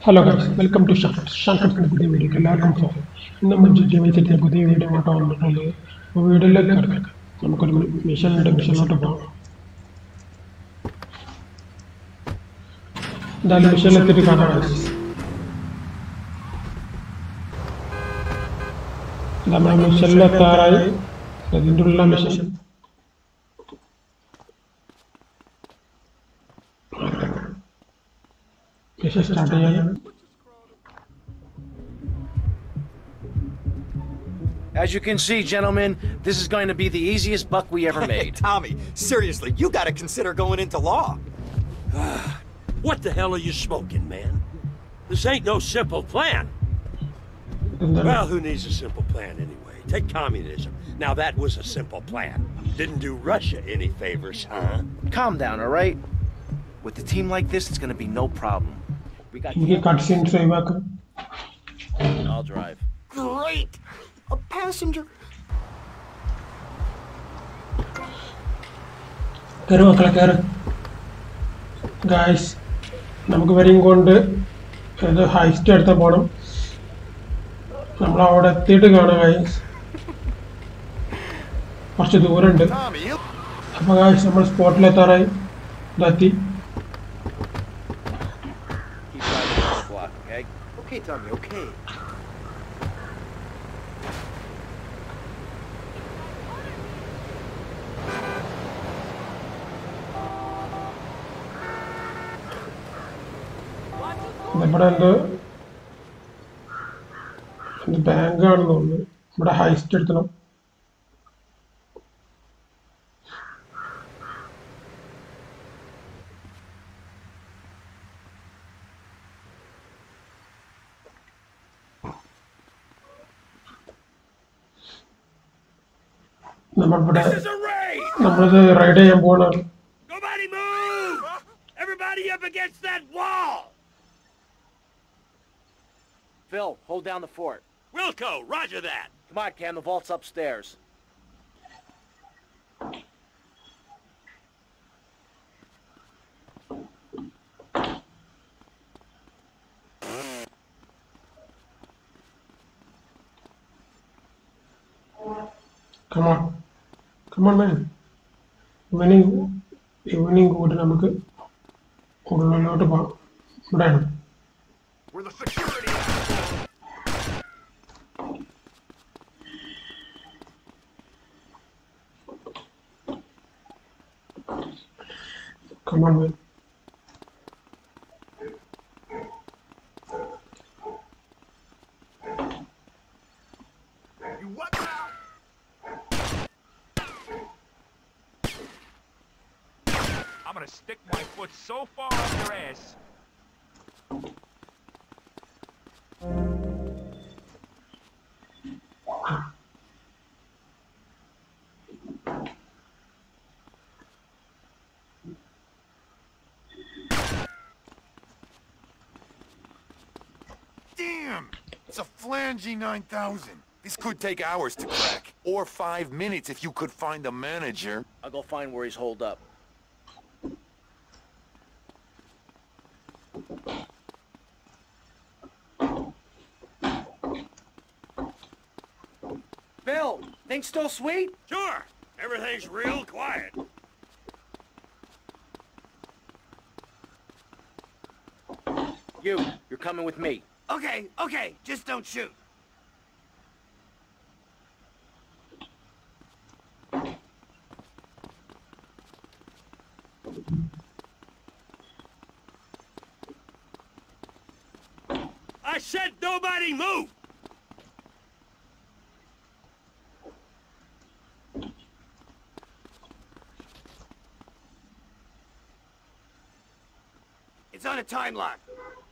Hello guys, welcome to Shankar's video. Welcome to the कैसे start है यार? As you can see, gentlemen, this is going to be the easiest buck we ever made. Tommy, seriously, you got to consider going into law. What the hell are you smoking, man? This ain't no simple plan. Well, who needs a simple plan anyway? Take communism. Now that was a simple plan. Didn't do Russia any favors, huh? Calm down, all right? With a team like this, it's going to be no problem. We got cutscene. I'll drive. Great! A passenger. Guys, I'm going to the high stairs at the bottom. I'm going to theater, guys. First, the orange. Guys, I'm going to spotlight the okay, Tommy, okay. The bank guard, but a high street. This is a raid! Nobody move! Everybody up against that wall! Phil, hold down the fort. Wilco, roger that! Come on, Cam, the vault's upstairs. Come on. Come on, man. Winning good number. We're the security. Come on, man. Stick my foot so far on your ass. Damn! It's a flangey 9000. This could take hours to crack, or 5 minutes if you could find a manager. I'll go find where he's holed up. Bill, things still sweet? Sure. Everything's real quiet. You're coming with me. Okay. Just don't shoot. I said nobody move! It's on a time lock.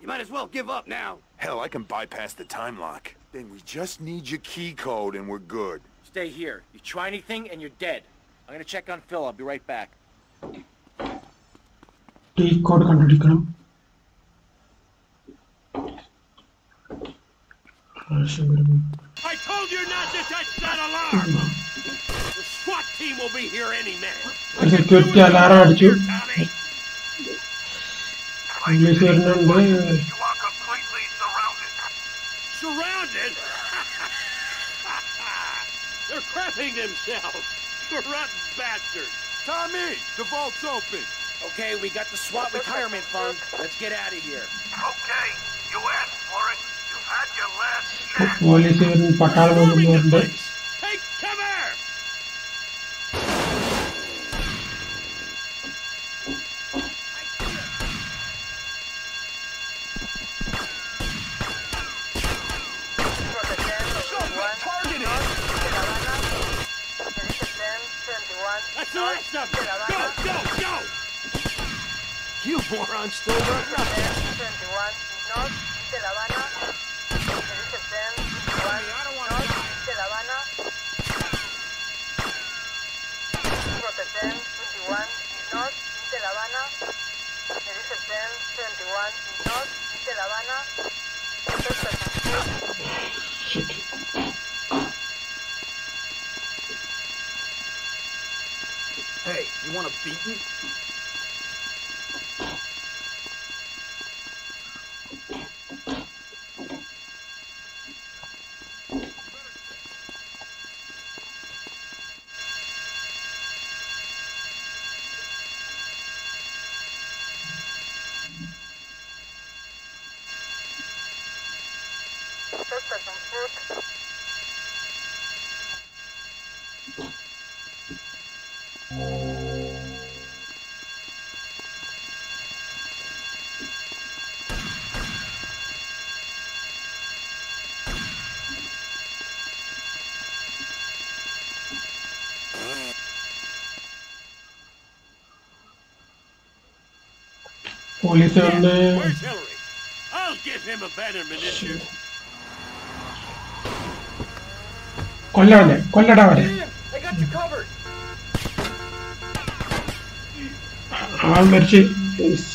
You might as well give up now. Hell, I can bypass the time lock. Then we just need your key code and we're good. Stay here. You try anything and you're dead. I'm gonna check on Phil. I'll be right back. Key code contradiction. I told you not to touch that alarm! The SWAT team will be here any minute. Good alarm, Tommy. You walk up it. They're crapping themselves. Rotten bastards. Tommy, the vault's open. Okay, we got the SWAT retirement fund. Let's get out of here. Okay, you asked for it. You've had your last chance. Police even patal won't go. Take cover. That's the last of them! Go, go, go! You morons still run up there. Shit. Hey, you want a beating? Police on the... Where's Hillary? I'll give him a better munition. Kolla, I got you covered. Ah, mercy. Please.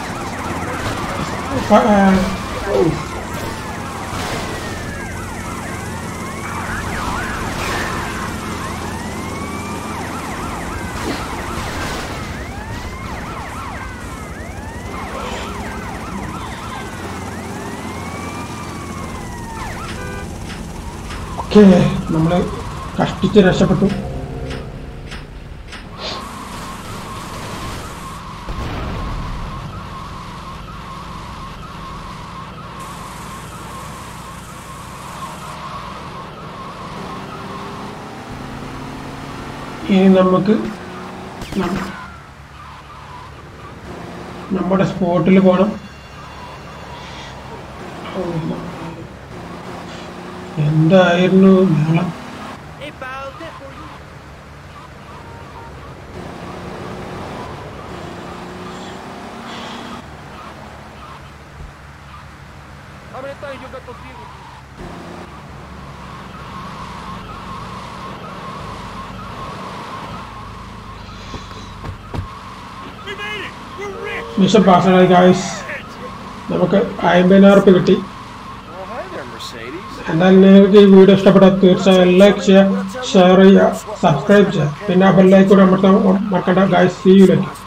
Okay, nammal kastichu rashapettu. We will go to the sport. We will go to the sport. Mr. Barcelona, guys, I am in our pivot. And then we will stop at the like, share, subscribe, and I will like to guys. See you later.